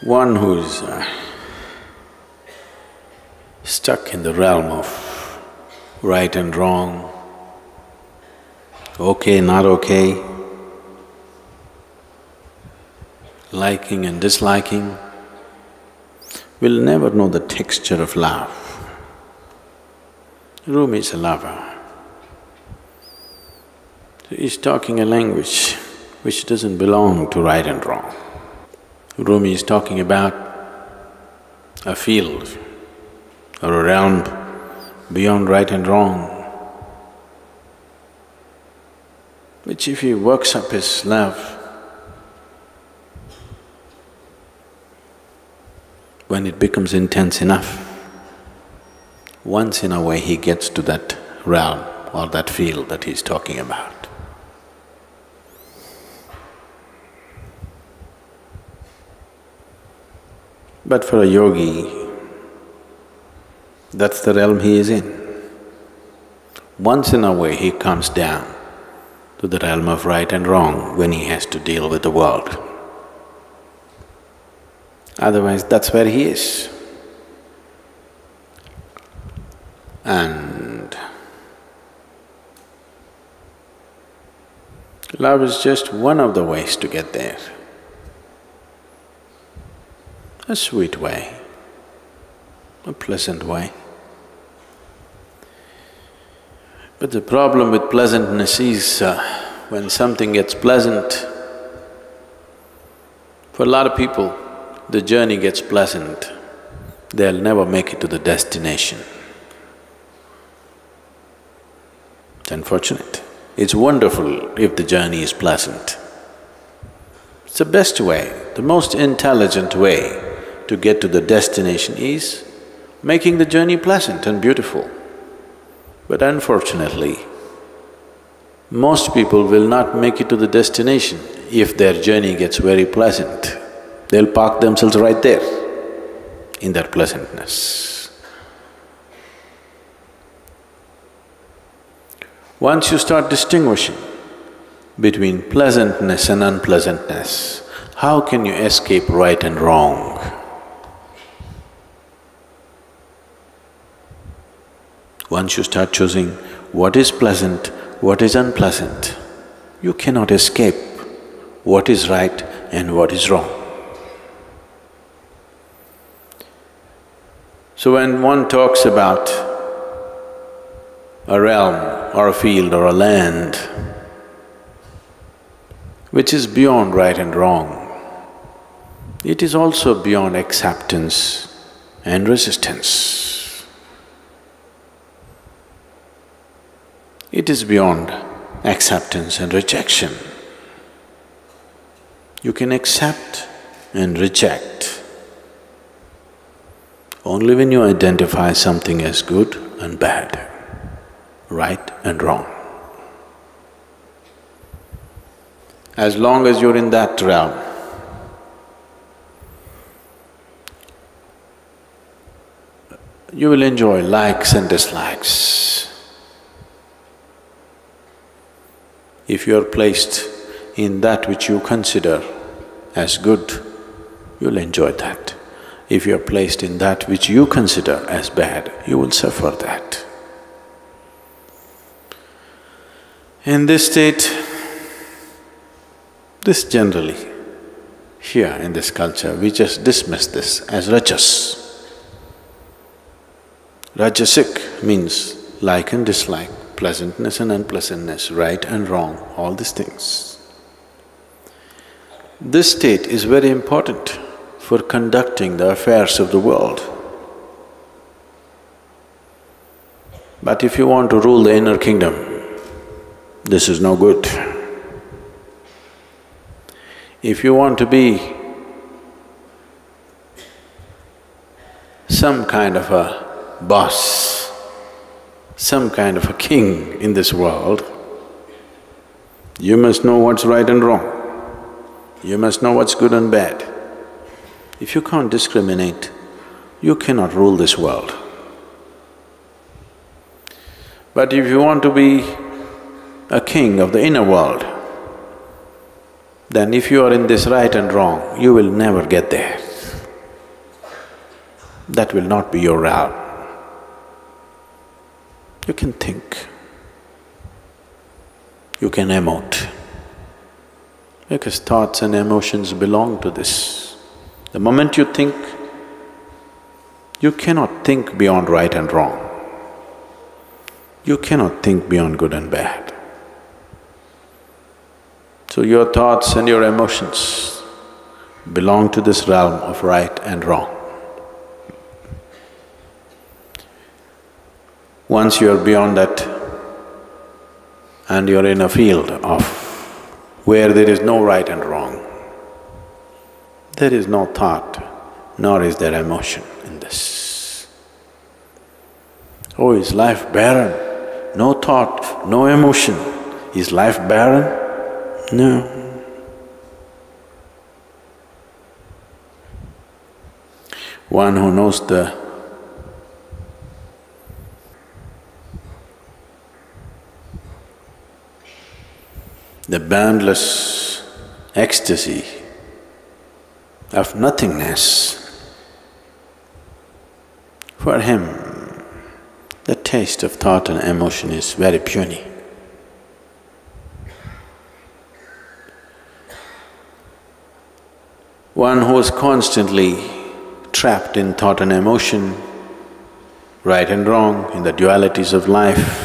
One who is stuck in the realm of right and wrong, okay, not okay, liking and disliking, will never know the texture of love. Rumi is a lover. So he's talking a language which doesn't belong to right and wrong. Rumi is talking about a field or a realm beyond right and wrong, which if he works up his love, when it becomes intense enough, once in a way he gets to that realm or that field that he's talking about. But for a yogi, that's the realm he is in. Once in a way he comes down to the realm of right and wrong when he has to deal with the world. Otherwise, that's where he is. And love is just one of the ways to get there. A sweet way, a pleasant way. But the problem with pleasantness is when something gets pleasant, for a lot of people, the journey gets pleasant, they'll never make it to the destination. It's unfortunate. It's wonderful if the journey is pleasant. It's the best way, the most intelligent way to get to the destination is making the journey pleasant and beautiful. But unfortunately, most people will not make it to the destination if their journey gets very pleasant. They'll park themselves right there in their pleasantness. Once you start distinguishing between pleasantness and unpleasantness, how can you escape right and wrong? Once you start choosing what is pleasant, what is unpleasant, you cannot escape what is right and what is wrong. So when one talks about a realm or a field or a land which is beyond right and wrong, it is also beyond acceptance and resistance. It is beyond acceptance and rejection. You can accept and reject only when you identify something as good and bad, right and wrong. As long as you're in that realm, you will enjoy likes and dislikes. If you are placed in that which you consider as good, you'll enjoy that. If you are placed in that which you consider as bad, you will suffer that. In this state, this generally, here in this culture, we just dismiss this as rajas. Rajasic means like and dislike, pleasantness and unpleasantness, right and wrong, all these things. This state is very important for conducting the affairs of the world. But if you want to rule the inner kingdom, this is no good. If you want to be some kind of a boss, some kind of a king in this world, you must know what's right and wrong. You must know what's good and bad. If you can't discriminate, you cannot rule this world. But if you want to be a king of the inner world, then if you are in this right and wrong, you will never get there. that will not be your route. You can think, you can emote, because thoughts and emotions belong to this. The moment you think, you cannot think beyond right and wrong. You cannot think beyond good and bad. So your thoughts and your emotions belong to this realm of right and wrong. Once you are beyond that and you are in a field of where there is no right and wrong, there is no thought, nor is there emotion in this. Oh, is life barren? No thought, no emotion. Is life barren? No. One who knows the boundless ecstasy of nothingness, for him, the taste of thought and emotion is very puny. One who is constantly trapped in thought and emotion, right and wrong, in the dualities of life,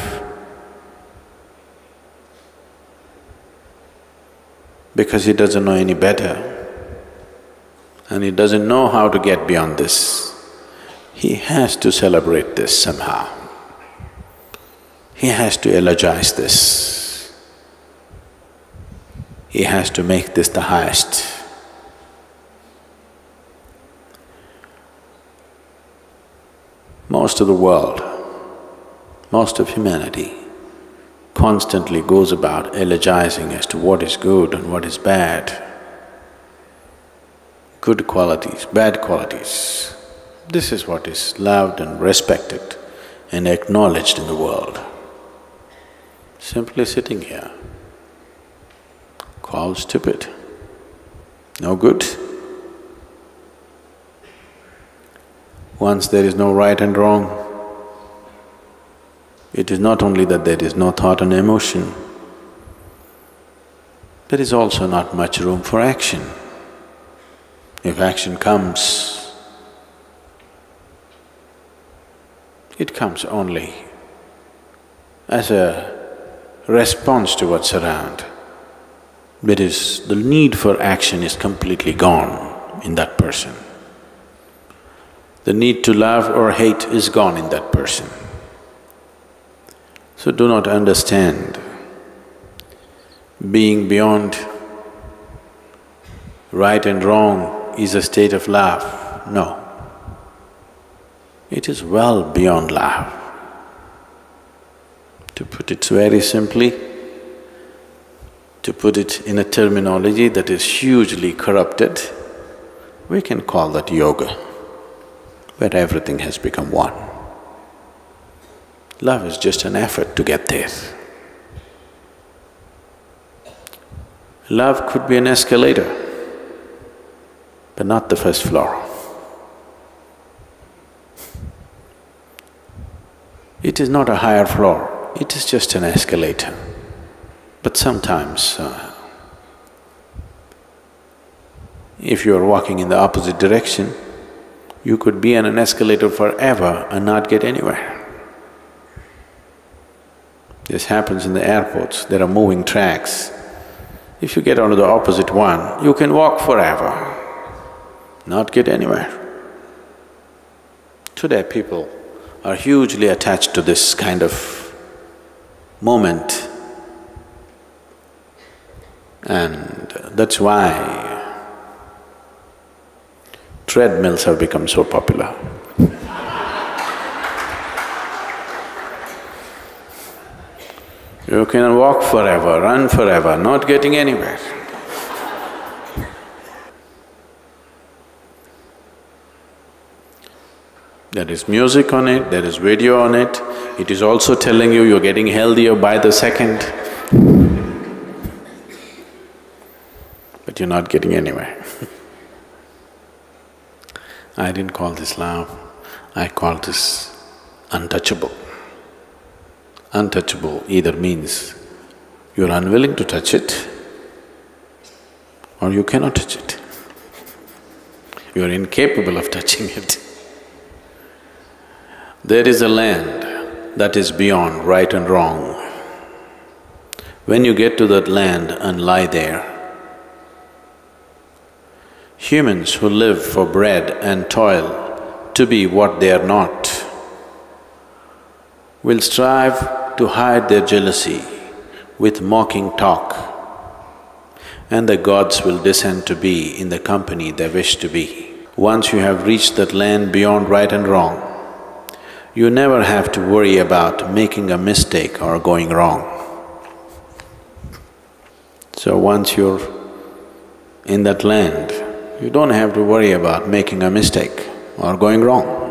because he doesn't know any better and he doesn't know how to get beyond this, he has to celebrate this somehow. He has to elegize this. He has to make this the highest. Most of the world, most of humanity constantly goes about elegizing as to what is good and what is bad, good qualities, bad qualities. This is what is loved and respected and acknowledged in the world. Simply sitting here, called stupid, no good. Once there is no right and wrong, it is not only that there is no thought and emotion, there is also not much room for action. If action comes, it comes only as a response to what's around. That is, the need for action is completely gone in that person. The need to love or hate is gone in that person. So do not understand being beyond right and wrong is a state of love. No. It is well beyond love. To put it very simply, to put it in a terminology that is hugely corrupted, we can call that yoga, where everything has become one. Love is just an effort to get there. Love could be an escalator, but not the first floor. It is not a higher floor, it is just an escalator. But sometimes, if you are walking in the opposite direction, you could be on an escalator forever and not get anywhere. This happens in the airports, there are moving tracks. If you get onto the opposite one, you can walk forever, not get anywhere. Today people are hugely attached to this kind of moment, and that's why treadmills have become so popular. You can walk forever, run forever, not getting anywhere. There is music on it, there is video on it, it is also telling you you're getting healthier by the second, but you're not getting anywhere. I didn't call this love, I call this untouchable. Untouchable either means you're unwilling to touch it or you cannot touch it. You're incapable of touching it. There is a land that is beyond right and wrong. When you get to that land and lie there, humans who live for bread and toil to be what they are not will strive to hide their jealousy with mocking talk, and the gods will descend to be in the company they wish to be. Once you have reached that land beyond right and wrong, you never have to worry about making a mistake or going wrong. So once you're in that land, you don't have to worry about making a mistake or going wrong.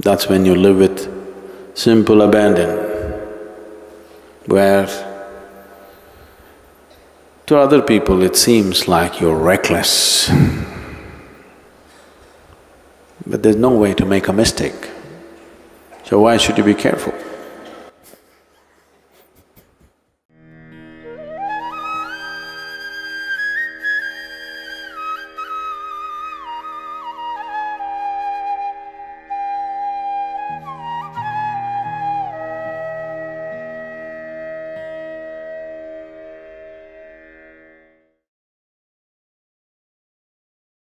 That's when you live with simple abandon, where to other people it seems like you're reckless, but there's no way to make a mistake. So why should you be careful?